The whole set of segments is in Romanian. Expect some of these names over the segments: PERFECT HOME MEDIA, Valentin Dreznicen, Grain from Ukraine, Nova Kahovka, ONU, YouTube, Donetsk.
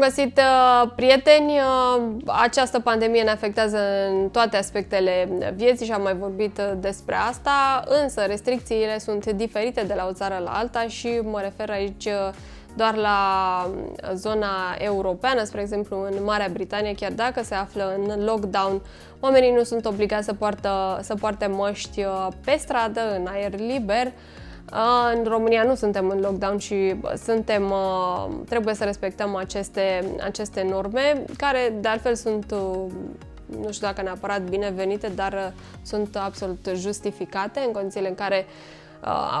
Bun găsit, prieteni! Această pandemie ne afectează în toate aspectele vieții și am mai vorbit despre asta, însă restricțiile sunt diferite de la o țară la alta și mă refer aici doar la zona europeană, spre exemplu în Marea Britanie, chiar dacă se află în lockdown, oamenii nu sunt obligați să poarte măști pe stradă, în aer liber. În România nu suntem în lockdown și trebuie să respectăm aceste norme, care de altfel sunt, nu știu dacă neapărat binevenite, dar sunt absolut justificate în condițiile în care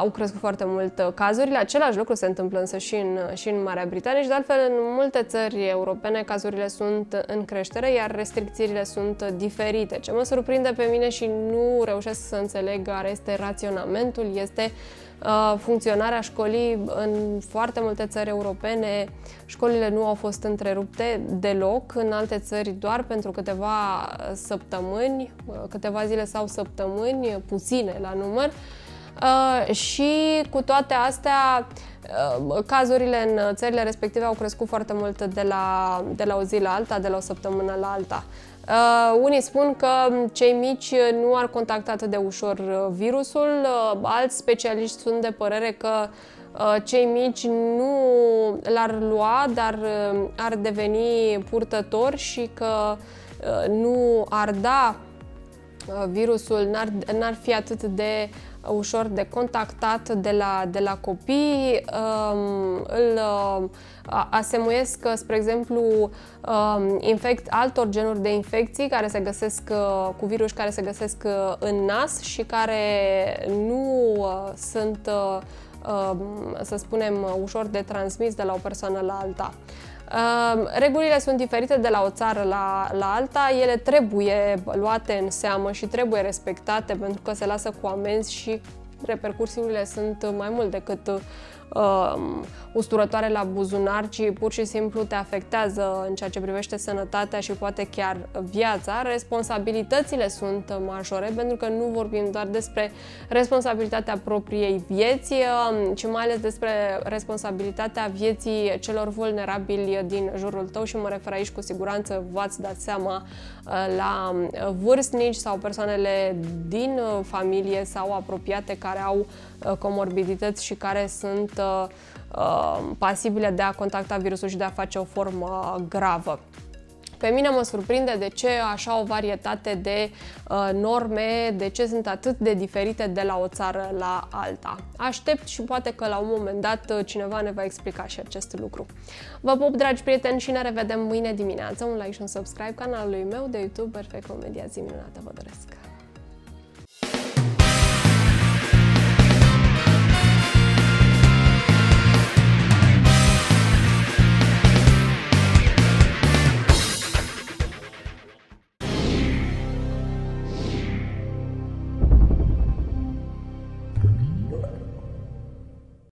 au crescut foarte mult cazurile. Același lucru se întâmplă însă și în Marea Britanie și de altfel în multe țări europene cazurile sunt în creștere, iar restricțiile sunt diferite. Ce mă surprinde pe mine și nu reușesc să înțeleg care este raționamentul este funcționarea școlii. În foarte multe țări europene școlile nu au fost întrerupte deloc, în alte țări doar pentru câteva săptămâni, câteva zile sau săptămâni, puține la număr. Și cu toate astea, cazurile în țările respective au crescut foarte mult de la o zi la alta, de la o săptămână la alta. Unii spun că cei mici nu ar contacta atât de ușor virusul, alți specialiști sunt de părere că cei mici nu l-ar lua, dar ar deveni purtători și că nu ar da virusul, n-ar fi atât de ușor de contactat de la copii. Îl asemuiesc, spre exemplu, altor genuri de infecții care se găsesc cu virus, care se găsesc în nas și care nu sunt, să spunem, ușor de transmis de la o persoană la alta. Regulile sunt diferite de la o țară la alta, ele trebuie luate în seamă și trebuie respectate pentru că se lasă cu amenzi și repercursiunile sunt mai mult decât usturătoare la buzunar, ci pur și simplu te afectează în ceea ce privește sănătatea și poate chiar viața. Responsabilitățile sunt majore pentru că nu vorbim doar despre responsabilitatea propriei vieți, ci mai ales despre responsabilitatea vieții celor vulnerabili din jurul tău și mă refer aici cu siguranță, v-ați dat seama, la vârstnici sau persoanele din familie sau apropiate care au comorbidități și care sunt pasibile de a contacta virusul și de a face o formă gravă. Pe mine mă surprinde de ce așa o varietate de norme, de ce sunt atât de diferite de la o țară la alta. Aștept și poate că la un moment dat cineva ne va explica și acest lucru. Vă pup, dragi prieteni, și ne revedem mâine dimineață. Un like și un subscribe canalului meu de YouTube, Perfect Home Media. Zi minunată vă doresc!